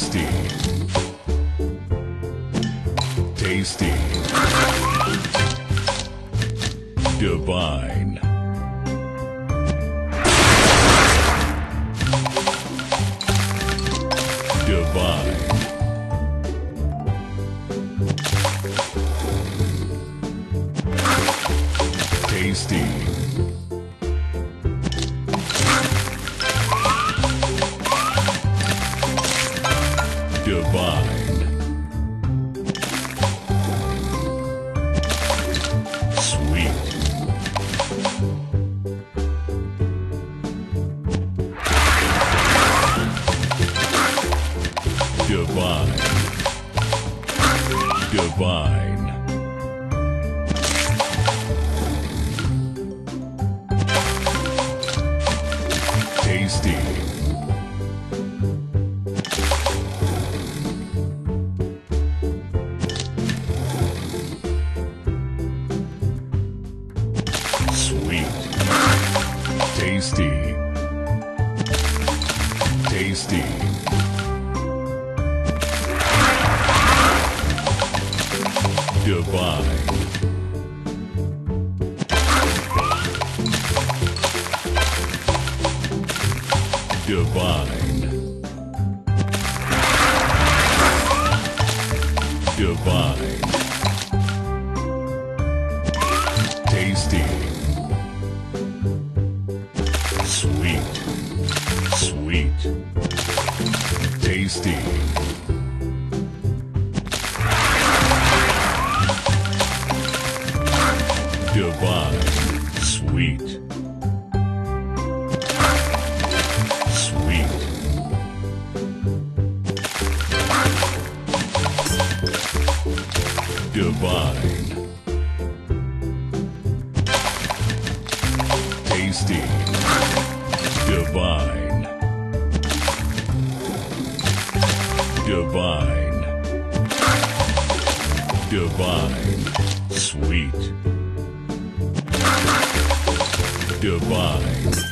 Tasty. Tasty. Divine. Divine. Tasty. Divine. Sweet. Divine. Divine. Tasty. Sweet. Tasty. Tasty. Divine. Divine. Divine. Tasty. Sweet. Sweet. Tasty. Divine. Sweet. Divine. Tasty. Divine. Divine. Divine. Sweet. Divine.